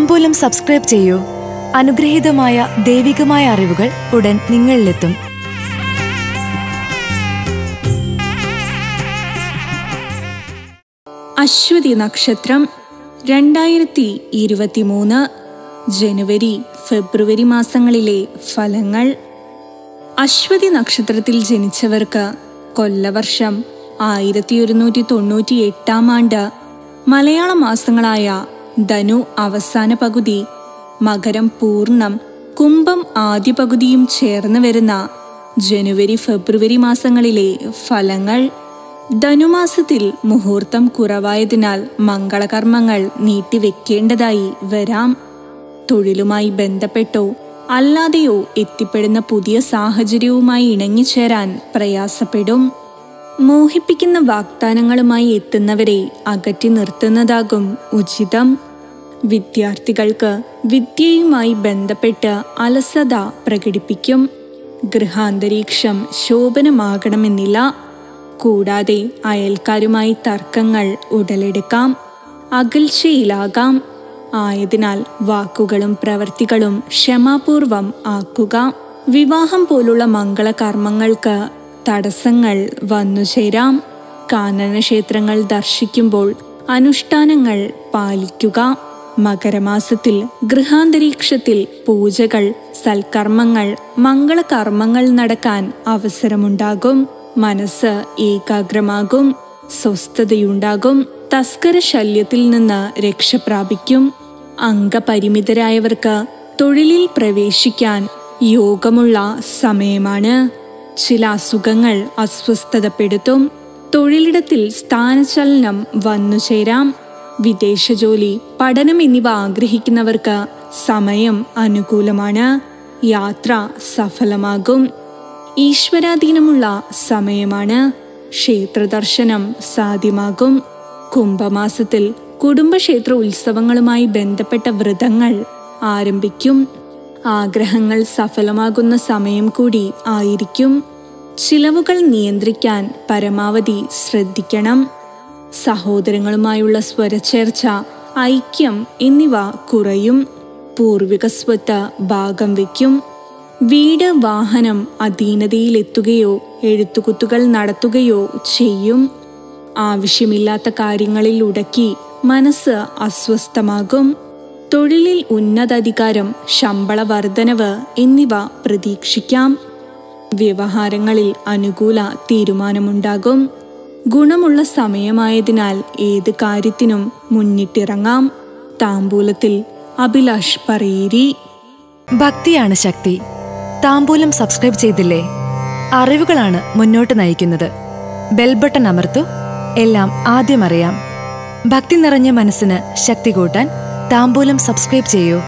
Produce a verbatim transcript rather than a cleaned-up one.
താംബൂലം subscribe ചെയ്യൂ. അനുഗ്രഹീതമായ ദൈവികമായ അറിവുകൾ ഉടൻ നിങ്ങളിലെത്തും. അശ്വതി നക്ഷത്രം രണ്ടായിരത്തി ഇരുപത്തി മൂന്ന് ജനുവരി ഫെബ്രുവരി മാസങ്ങളിലെ ഫലങ്ങൾ. അശ്വതി നക്ഷത്രത്തിൽ ജനിച്ചവർക്ക് കൊല്ലവർഷം ആയിരത്തി ഒരുന്നൂറ്റി തൊണ്ണൂറ്റി എട്ടാം ആണ്ട് മലയാള മാസങ്ങളായ ധനു അവസാന പകുതി, മകരം പൂർണ്ണം, കുംഭം ആദ്യ പകുതിയും ചേർന്ന് വരുന്ന ജനുവരി ഫെബ്രുവരി മാസങ്ങളിലെ ഫലങ്ങൾ. ധനുമാസത്തിൽ മുഹൂർത്തം കുറവായതിനാൽ മംഗളകർമ്മങ്ങൾ നീട്ടിവെക്കേണ്ടതായി വരാം. തൊഴിലുമായി ബന്ധപ്പെട്ടോ അല്ലാതെയോ എത്തിപ്പെടുന്ന പുതിയ സാഹചര്യവുമായി ഇണങ്ങിച്ചേരാൻ പ്രയാസപ്പെടും. മോഹിപ്പിക്കുന്ന വാഗ്ദാനങ്ങളുമായി എത്തുന്നവരെ അകറ്റി നിർത്തുന്നതാകും ഉചിതം. വിദ്യാർത്ഥികൾക്ക് വിദ്യയുമായി ബന്ധപ്പെട്ട് അലസത പ്രകടിപ്പിക്കും. ഗൃഹാന്തരീക്ഷം ശോഭനമാകണമെന്നില്ല. കൂടാതെ അയൽക്കാരുമായി തർക്കങ്ങൾ ഉടലെടുക്കാം. അകൽച്ചയിലാകാം. ആയതിനാൽ വാക്കുകളും പ്രവൃത്തികളും ക്ഷമാപൂർവം ആക്കുക. വിവാഹം പോലുള്ള മംഗളകർമ്മങ്ങൾക്ക് തടസ്സങ്ങൾ വന്നുചേരാം. കാനനക്ഷേത്രങ്ങൾ ദർശിക്കുമ്പോൾ അനുഷ്ഠാനങ്ങൾ പാലിക്കുക. മകരമാസത്തിൽ ഗൃഹാന്തരീക്ഷത്തിൽ പൂജകൾ, സൽക്കർമ്മങ്ങൾ, മംഗളകർമ്മങ്ങൾ നടക്കാൻ അവസരമുണ്ടാകും. മനസ്സ് ഏകാഗ്രമാകും. സ്വസ്ഥതയുണ്ടാകും. തസ്കര ശല്യത്തിൽ നിന്ന് രക്ഷ പ്രാപിക്കും. അംഗപരിമിതരായവർക്ക് തൊഴിലിൽ പ്രവേശിക്കാൻ യോഗമുള്ള സമയമാണ്. ചില അസുഖങ്ങൾ അസ്വസ്ഥതപ്പെടുത്തും. തൊഴിലിടത്തിൽ സ്ഥാനചലനം വന്നുചേരാം. വിദേശ ജോലി, പഠനം എന്നിവ ആഗ്രഹിക്കുന്നവർക്ക് സമയം അനുകൂലമാണ്. യാത്ര സഫലമാകും. ഈശ്വരാധീനമുള്ള സമയമാണ്. ക്ഷേത്രദർശനം സാധ്യമാകും. കുംഭമാസത്തിൽ കുടുംബക്ഷേത്ര ഉത്സവങ്ങളുമായി ബന്ധപ്പെട്ട വ്രതങ്ങൾ ആരംഭിക്കും. ആഗ്രഹങ്ങൾ സഫലമാകുന്ന സമയം കൂടി ആയിരിക്കും. ചിലവുകൾ നിയന്ത്രിക്കാൻ പരമാവധി ശ്രദ്ധിക്കണം. സഹോദരങ്ങളുമായുള്ള സ്വരചേർച്ച, ഐക്യം എന്നിവ കുറയും. പൂർവിക സ്വത്ത് ഭാഗം വയ്ക്കും. വീട്, വാഹനം അധീനതയിലെത്തുകയോ എഴുത്തുകുത്തുകൾ നടത്തുകയോ ചെയ്യും. ആവശ്യമില്ലാത്ത കാര്യങ്ങളിൽ ഉടക്കി മനസ്സ് അസ്വസ്ഥമാകും. തൊഴിലിൽ ഉന്നതാധികാരം, ശമ്പള വർധനവ് എന്നിവ പ്രതീക്ഷിക്കാം. വ്യവഹാരങ്ങളിൽ അനുകൂല തീരുമാനമുണ്ടാകും. ഗുണമുള്ള സമയമായതിനാൽ ഏത് കാര്യത്തിനും മുന്നിട്ടിറങ്ങാം. താംബൂലത്തിൽ അഭിലാഷ് പറയേരി. ഭക്തിയാണ് ശക്തി. താംബൂലം സബ്സ്ക്രൈബ് ചെയ്തില്ലേ? അറിവുകളാണ് മുന്നോട്ട് നയിക്കുന്നത്. ബെൽ ബട്ടൺ അമർത്തു. എല്ലാം ആദ്യം അറിയാം. ഭക്തി നിറഞ്ഞ മനസ്സിന് ശക്തി കൂട്ടാൻ താംബൂലം സബ്സ്ക്രൈബ് ചെയ്യൂ.